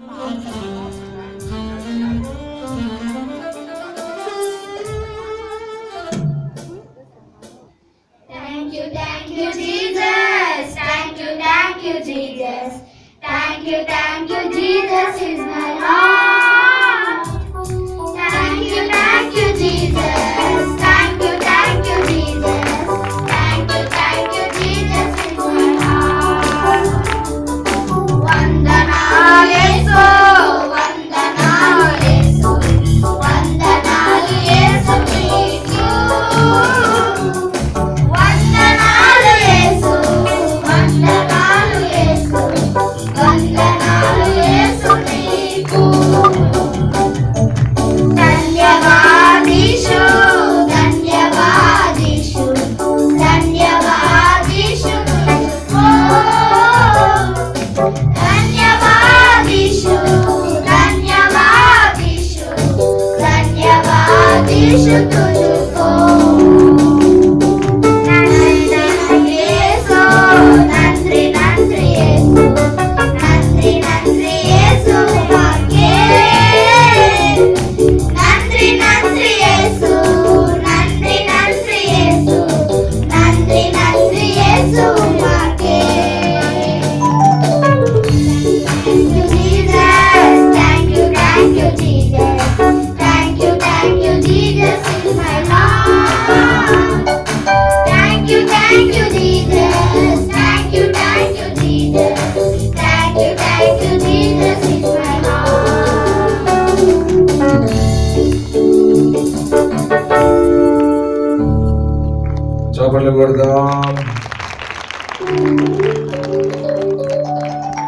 Thank you, Jesus. Thank you, Jesus. Thank you, Jesus is my Lord. Thank you, Jesus. Thank you, Jesus. Thank you, Jesus is my Lord. Vandana Yesu, Vandana Yesu, Vandana Yesu Christu. Coba berdoa.